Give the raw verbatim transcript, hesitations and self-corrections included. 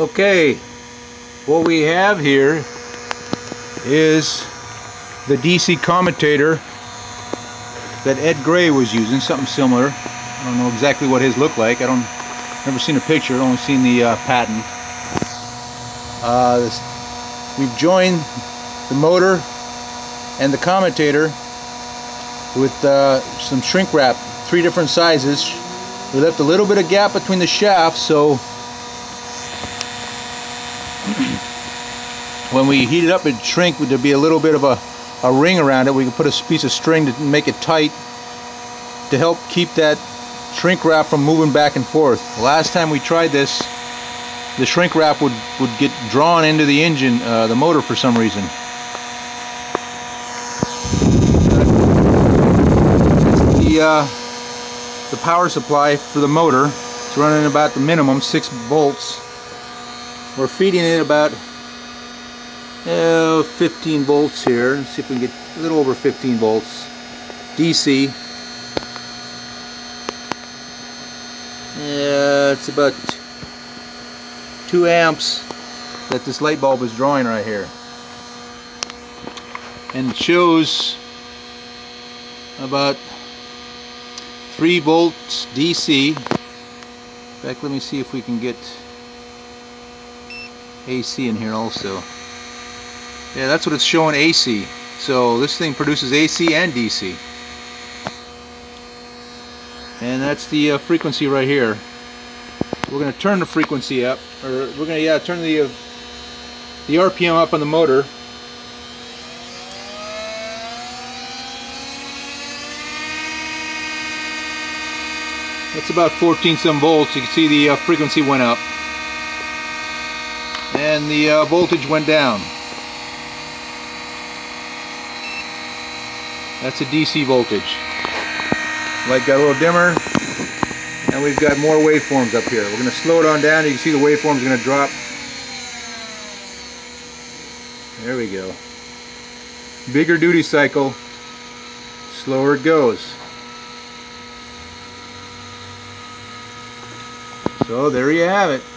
Okay, what we have here is the D C commutator that Ed Gray was using, something similar. I don't know exactly what his looked like. I don't, never seen a picture, only seen the uh, pattern. Uh, this, we've joined the motor and the commutator with uh, some shrink wrap, three different sizes. We left a little bit of gap between the shafts, so when we heat it up and shrink, there'd be a little bit of a, a ring around it. We could put a piece of string to make it tight to help keep that shrink wrap from moving back and forth. Last time we tried this, the shrink wrap would, would get drawn into the engine, uh, the motor, for some reason. The, uh, the power supply for the motor, it's running about the minimum, six volts. We're feeding it about uh, fifteen volts here. Let's see if we can get a little over fifteen volts. D C. Yeah, it's about two amps that this light bulb is drawing right here, and it shows about three volts D C. In fact, let me see if we can get A C in here also. Yeah, that's what it's showing, A C. So this thing produces A C and D C, and that's the uh, frequency right here. We're going to turn the frequency up, or we're going to yeah turn the uh, the R P M up on the motor. That's about fourteen some volts. You can see the uh, frequency went up, and the uh, voltage went down. That's a D C voltage. Light got a little dimmer, and we've got more waveforms up here. We're going to slow it on down. You can see the waveform's going to drop. There we go. Bigger duty cycle, slower it goes. So there you have it.